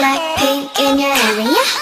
Blackpink in your area?